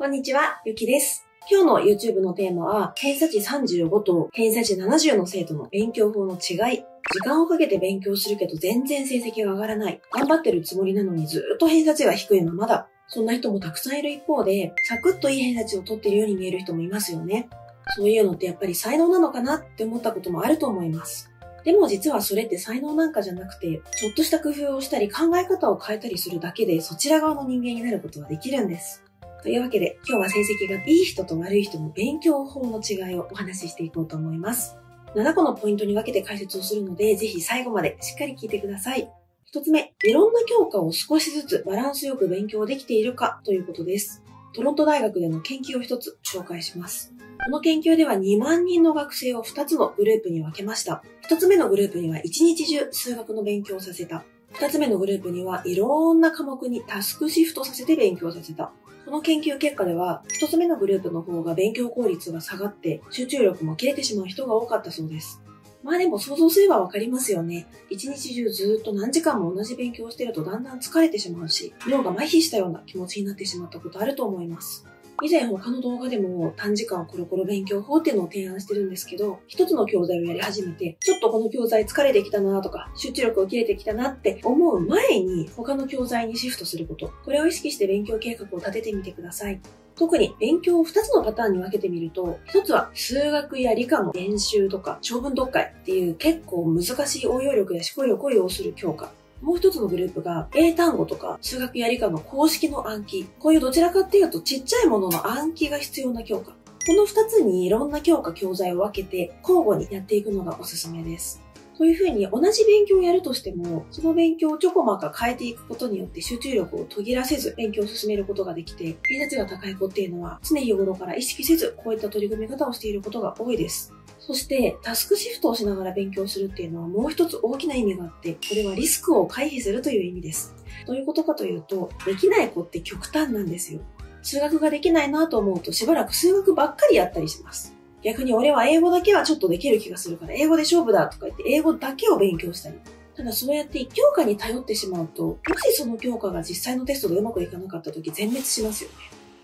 こんにちは、ゆきです。今日の YouTube のテーマは、偏差値35と偏差値70の生徒の勉強法の違い。時間をかけて勉強するけど全然成績が上がらない。頑張ってるつもりなのにずっと偏差値が低いままだ。そんな人もたくさんいる一方で、サクッといい偏差値を取っているように見える人もいますよね。そういうのってやっぱり才能なのかなって思ったこともあると思います。でも実はそれって才能なんかじゃなくて、ちょっとした工夫をしたり考え方を変えたりするだけで、そちら側の人間になることができるんです。というわけで、今日は成績がいい人と悪い人の勉強法の違いをお話ししていこうと思います。7個のポイントに分けて解説をするので、ぜひ最後までしっかり聞いてください。1つ目、いろんな教科を少しずつバランスよく勉強できているかということです。トロント大学での研究を1つ紹介します。この研究では2万人の学生を2つのグループに分けました。1つ目のグループには1日中数学の勉強をさせた。2つ目のグループにはいろんな科目にタスクシフトさせて勉強させた。この研究結果では、1つ目のグループの方が勉強効率が下がって、集中力も切れてしまう人が多かったそうです。まあでも想像すればわかりますよね。一日中ずっと何時間も同じ勉強をしてるとだんだん疲れてしまうし、脳が麻痺したような気持ちになってしまったことあると思います。以前他の動画でも短時間コロコロ勉強法っていうのを提案してるんですけど、一つの教材をやり始めて、ちょっとこの教材疲れてきたなとか、集中力が切れてきたなって思う前に他の教材にシフトすること、これを意識して勉強計画を立ててみてください。特に勉強を2つのパターンに分けてみると、1つは数学や理科の練習とか長文読解っていう結構難しい応用力や思考力を要する教科。もう一つのグループが英単語とか数学や理科の公式の暗記。こういうどちらかっていうとちっちゃいものの暗記が必要な教科。この2つにいろんな教科教材を分けて交互にやっていくのがおすすめです。こういう風に同じ勉強をやるとしても、その勉強をちょこまか変えていくことによって集中力を途切らせず勉強を進めることができて、偏差値が高い子っていうのは常日頃から意識せずこういった取り組み方をしていることが多いです。そしてタスクシフトをしながら勉強するっていうのはもう一つ大きな意味があって、これはリスクを回避するという意味です。どういうことかというと、できない子って極端なんですよ。数学ができないなと思うとしばらく数学ばっかりやったりします。逆に俺は英語だけはちょっとできる気がするから英語で勝負だとか言って英語だけを勉強したり。ただそうやって一教科に頼ってしまうと、もしその教科が実際のテストでうまくいかなかった時全滅しますよね。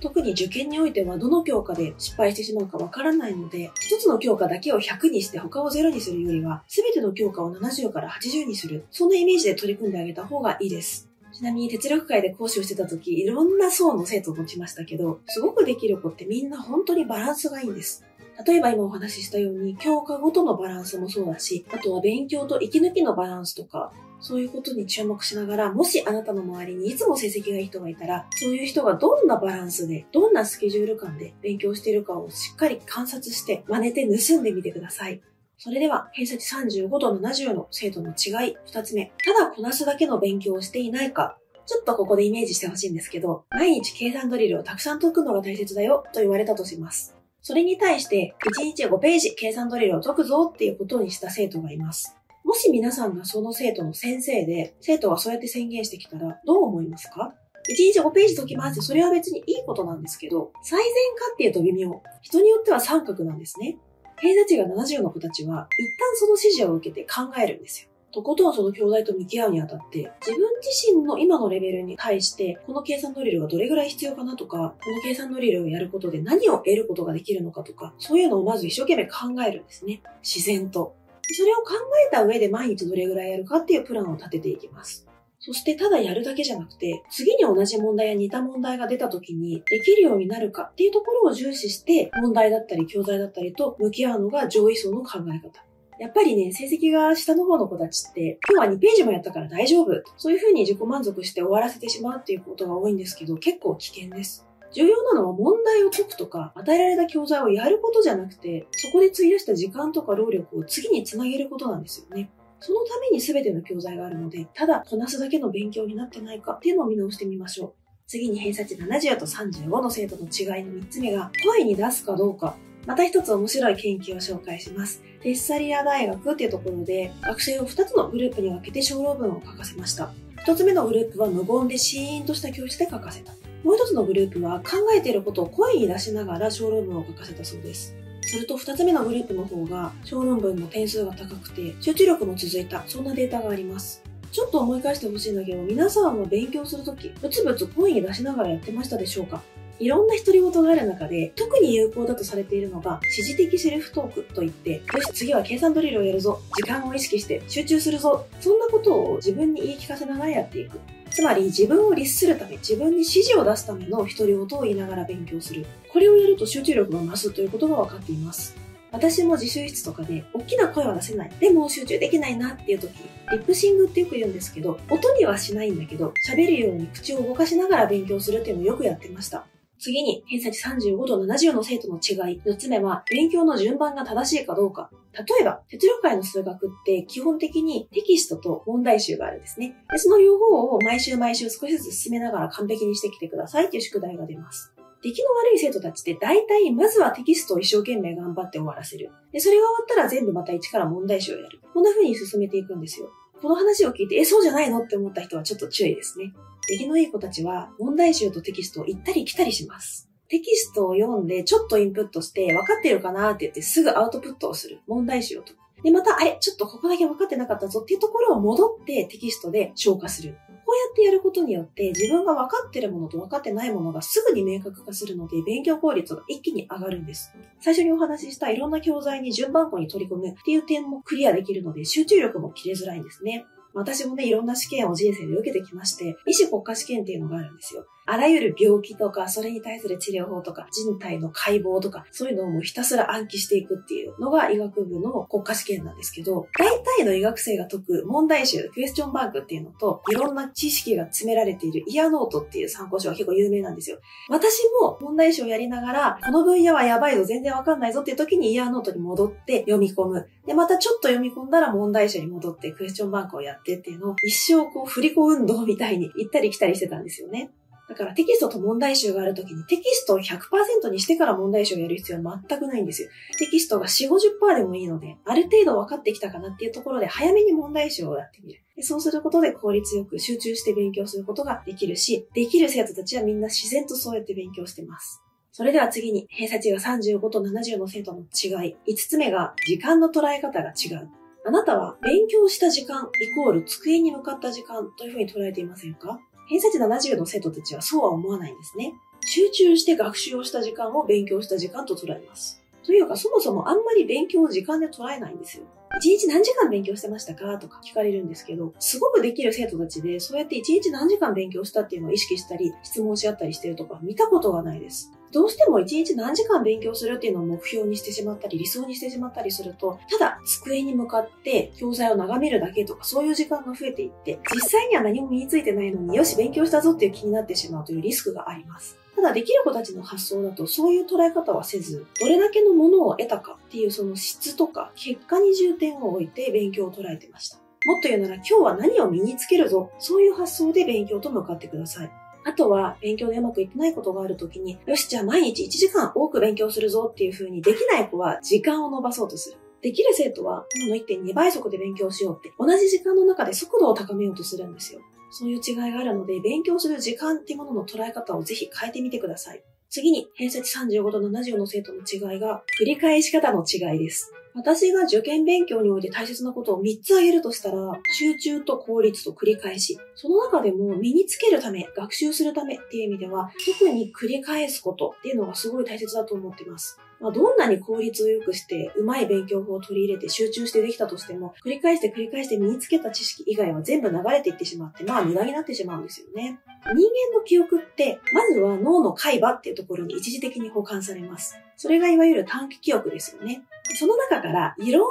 特に受験においてはどの教科で失敗してしまうかわからないので、一つの教科だけを100にして他を0にするよりは、全ての教科を70から80にする、そんなイメージで取り組んであげた方がいいです。ちなみに哲学会で講師をしてた時、いろんな層の生徒を持ちましたけど、すごくできる子ってみんな本当にバランスがいいんです。例えば今お話ししたように教科ごとのバランスもそうだし、あとは勉強と息抜きのバランスとか、そういうことに注目しながら、もしあなたの周りにいつも成績がいい人がいたら、そういう人がどんなバランスで、どんなスケジュール感で勉強しているかをしっかり観察して、真似て盗んでみてください。それでは、偏差値35と70の生徒の違い。2つ目、ただこなすだけの勉強をしていないか。ちょっとここでイメージしてほしいんですけど、毎日計算ドリルをたくさん解くのが大切だよと言われたとします。それに対して、1日5ページ計算ドリルを解くぞっていうことにした生徒がいます。もし皆さんがその生徒の先生で、生徒がそうやって宣言してきたらどう思いますか？ 1 日5ページ解きますって、それは別にいいことなんですけど、最善かっていうと微妙。人によっては三角なんですね。偏差値が70の子たちは、一旦その指示を受けて考えるんですよ。とことんその教材と向き合うにあたって、自分自身の今のレベルに対して、この計算ドリルがどれぐらい必要かなとか、この計算ドリルをやることで何を得ることができるのかとか、そういうのをまず一生懸命考えるんですね。自然と。それを考えた上で毎日どれぐらいやるかっていうプランを立てていきます。そしてただやるだけじゃなくて、次に同じ問題や似た問題が出た時にできるようになるかっていうところを重視して、問題だったり教材だったりと向き合うのが上位層の考え方。やっぱりね、成績が下の方の子たちって、今日は2ページもやったから大丈夫。そういう風に自己満足して終わらせてしまうっていうことが多いんですけど、結構危険です。重要なのは問題を解くとか、与えられた教材をやることじゃなくて、そこで費やした時間とか労力を次につなげることなんですよね。そのために全ての教材があるので、ただこなすだけの勉強になってないかっていうのを見直してみましょう。次に偏差値70と35の生徒の違いの3つ目が、声に出すかどうか。また一つ面白い研究を紹介します。テッサリア大学っていうところで学生を2つのグループに分けて小論文を書かせました。1つ目のグループは無言でシーンとした教室で書かせた。もう1つのグループは考えていることを声に出しながら小論文を書かせたそうです。すると2つ目のグループの方が小論文の点数が高くて集中力も続いた、そんなデータがあります。ちょっと思い返してほしいんだけど、皆さんは勉強するとき、ブツブツ声に出しながらやってましたでしょうか？いろんな独り言がある中で、特に有効だとされているのが、指示的セルフトークといって、よし、次は計算ドリルをやるぞ。時間を意識して集中するぞ。そんなことを自分に言い聞かせながらやっていく。つまり自分を律するため、自分に指示を出すための独り言を言いながら勉強する。これをやると集中力が増すということが分かっています。私も自習室とかで大きな声は出せない。でも集中できないなっていう時、リップシングってよく言うんですけど、音にはしないんだけど、喋るように口を動かしながら勉強するっていうのをよくやってました。次に、偏差値35と70の生徒の違い。4つ目は、勉強の順番が正しいかどうか。例えば、哲学界の数学って基本的にテキストと問題集があるんですね。で、その両方を毎週毎週少しずつ進めながら完璧にしてきてくださいっていう宿題が出ます。出来の悪い生徒たちって大体まずはテキストを一生懸命頑張って終わらせる。で、それが終わったら全部また一から問題集をやる。こんな風に進めていくんですよ。この話を聞いて、そうじゃないのって思った人はちょっと注意ですね。出来のいい子たちは問題集とテキストを行ったり来たりします。テキストを読んでちょっとインプットして分かってるかなって言ってすぐアウトプットをする。問題集を解く。で、また、ちょっとここだけ分かってなかったぞっていうところを戻ってテキストで消化する。こうやってやることによって自分が分かってるものと分かってないものがすぐに明確化するので勉強効率が一気に上がるんです。最初にお話ししたいろんな教材に順番こに取り込むっていう点もクリアできるので集中力も切れづらいんですね。私もね、いろんな試験を人生で受けてきまして、医師国家試験っていうのがあるんですよ。あらゆる病気とか、それに対する治療法とか、人体の解剖とか、そういうのをもうひたすら暗記していくっていうのが医学部の国家試験なんですけど、大体の医学生が解く問題集、クエスチョンバンクっていうのと、いろんな知識が詰められているイヤノートっていう参考書は結構有名なんですよ。私も問題集をやりながら、この分野はやばいぞ、全然わかんないぞっていう時にイヤノートに戻って読み込む。で、またちょっと読み込んだら問題集に戻ってクエスチョンバンクをやってっていうのを一生こう振り子運動みたいに行ったり来たりしてたんですよね。だからテキストと問題集があるときにテキストを 100% にしてから問題集をやる必要は全くないんですよ。テキストが 40-50% でもいいので、ある程度分かってきたかなっていうところで早めに問題集をやってみる。で、そうすることで効率よく集中して勉強することができるし、できる生徒たちはみんな自然とそうやって勉強してます。それでは次に、偏差値が35と70の生徒の違い。5つ目が、時間の捉え方が違う。あなたは勉強した時間イコール机に向かった時間というふうに捉えていませんか？偏差値70の生徒たちはそうは思わないんですね。集中して学習をした時間を勉強した時間と捉えます。というか、そもそもあんまり勉強を時間で捉えないんですよ。1日何時間勉強してましたかとか聞かれるんですけど、すごくできる生徒たちで、そうやって1日何時間勉強したっていうのを意識したり、質問し合ったりしてるとか見たことがないです。どうしても1日何時間勉強するっていうのを目標にしてしまったり、理想にしてしまったりすると、ただ机に向かって教材を眺めるだけとかそういう時間が増えていって、実際には何も身についてないのによし勉強したぞっていう気になってしまうというリスクがあります。ただできる子たちの発想だとそういう捉え方はせず、どれだけのものを得たかっていうその質とか結果に重点を置いて勉強を捉えてました。もっと言うなら今日は何を身につけるぞ、そういう発想で勉強と向かってください。あとは、勉強でうまくいってないことがあるときに、よし、じゃあ毎日1時間多く勉強するぞっていう風に、できない子は時間を伸ばそうとする。できる生徒は、今の 1.2 倍速で勉強しようって、同じ時間の中で速度を高めようとするんですよ。そういう違いがあるので、勉強する時間っていうものの捉え方をぜひ変えてみてください。次に、偏差値35と70の生徒の違いが、繰り返し方の違いです。私が受験勉強において大切なことを3つ挙げるとしたら、集中と効率と繰り返し。その中でも身につけるため、学習するためっていう意味では、特に繰り返すことっていうのがすごい大切だと思っています。どんなに効率を良くして、うまい勉強法を取り入れて集中してできたとしても、繰り返して身につけた知識以外は全部流れていってしまって、無駄になってしまうんですよね。人間の記憶って、まずは脳の海馬っていうところに一時的に保管されます。それがいわゆる短期記憶ですよね。その中からいろんな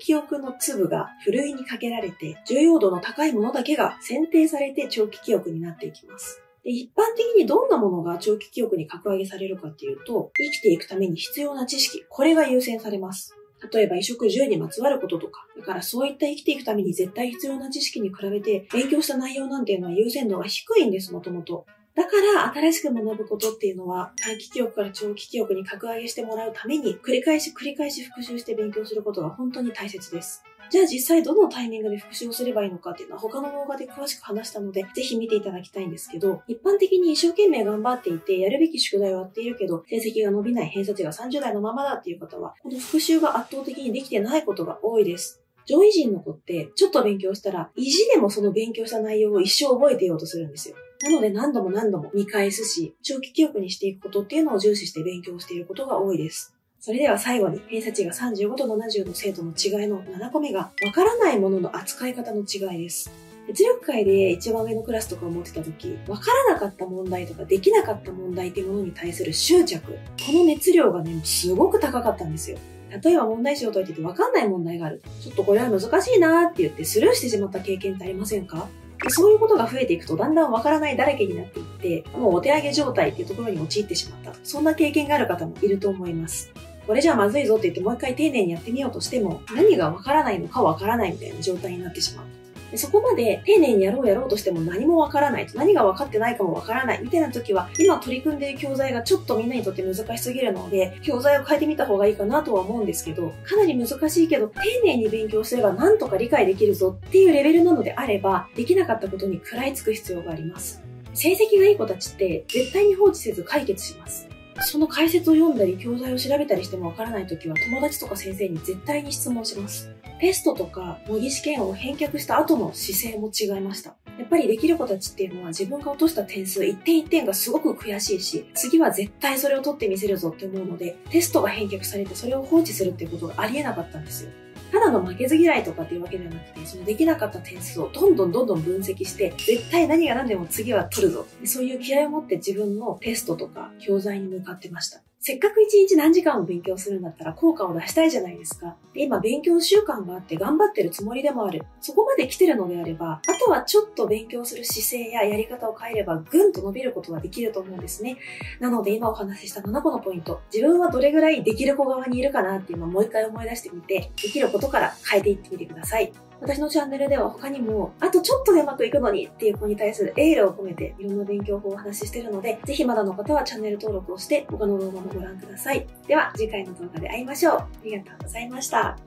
記憶の粒がふるいにかけられて、重要度の高いものだけが選定されて長期記憶になっていきます。で、一般的にどんなものが長期記憶に格上げされるかっていうと、生きていくために必要な知識、これが優先されます。例えば衣食住にまつわることとか、だからそういった生きていくために絶対必要な知識に比べて、勉強した内容なんていうのは優先度が低いんです、もともと。だから、新しく学ぶことっていうのは、短期記憶から長期記憶に格上げしてもらうために、繰り返し復習して勉強することが本当に大切です。じゃあ実際どのタイミングで復習をすればいいのかっていうのは他の動画で詳しく話したので、ぜひ見ていただきたいんですけど、一般的に一生懸命頑張っていて、やるべき宿題をやっているけど、成績が伸びない、偏差値が30代のままだっていう方は、この復習が圧倒的にできてないことが多いです。上位陣の子って、ちょっと勉強したら、意地でもその勉強した内容を一生覚えていようとするんですよ。なので何度も何度も見返すし、長期記憶にしていくことっていうのを重視して勉強していることが多いです。それでは最後に、偏差値が35と70の生徒の違いの7個目が、わからないものの扱い方の違いです。実力会で一番上のクラスとかを持ってた時、わからなかった問題とかできなかった問題っていうものに対する執着、この熱量がね、すごく高かったんですよ。例えば問題集を解いててわかんない問題がある。ちょっとこれは難しいなーって言ってスルーしてしまった経験ってありませんか？そういうことが増えていくとだんだんわからないだらけになっていって、もうお手上げ状態っていうところに陥ってしまった。そんな経験がある方もいると思います。これじゃあまずいぞって言ってもう一回丁寧にやってみようとしても、何がわからないのかわからないみたいな状態になってしまう。そこまで丁寧にやろうとしても何もわからない、何が分かってないかもわからないみたいな時は、今取り組んでいる教材がちょっとみんなにとって難しすぎるので、教材を変えてみた方がいいかなとは思うんですけど、かなり難しいけど丁寧に勉強すればなんとか理解できるぞっていうレベルなのであれば、できなかったことに食らいつく必要があります。成績がいい子たちって絶対に放置せず解決します。その解説を読んだり教材を調べたりしてもわからない時は、友達とか先生に絶対に質問します。テストとか模擬試験を返却した後の姿勢も違いました。やっぱりできる子たちっていうのは自分が落とした点数一点一点がすごく悔しいし、次は絶対それを取ってみせるぞって思うので、テストが返却されてそれを放置するっていうことがありえなかったんですよ。ただの負けず嫌いとかっていうわけではなくて、そのできなかった点数をどんどん分析して、絶対何が何でも次は取るぞ。そういう気合を持って自分のテストとか教材に向かってました。せっかく一日何時間も勉強するんだったら効果を出したいじゃないですか。で、今勉強習慣があって頑張ってるつもりでもある。そこまで来てるのであれば、あとはちょっと勉強する姿勢ややり方を変えればぐんと伸びることはできると思うんですね。なので今お話しした7個のポイント。自分はどれぐらいできる子側にいるかなっていうのをもう一回思い出してみて、できることから変えていってみてください。私のチャンネルでは他にも、あとちょっとでうまくいくのにっていう子に対するエールを込めていろんな勉強法をお話ししているので、ぜひまだの方はチャンネル登録をして他の動画もご覧ください。では次回の動画で会いましょう。ありがとうございました。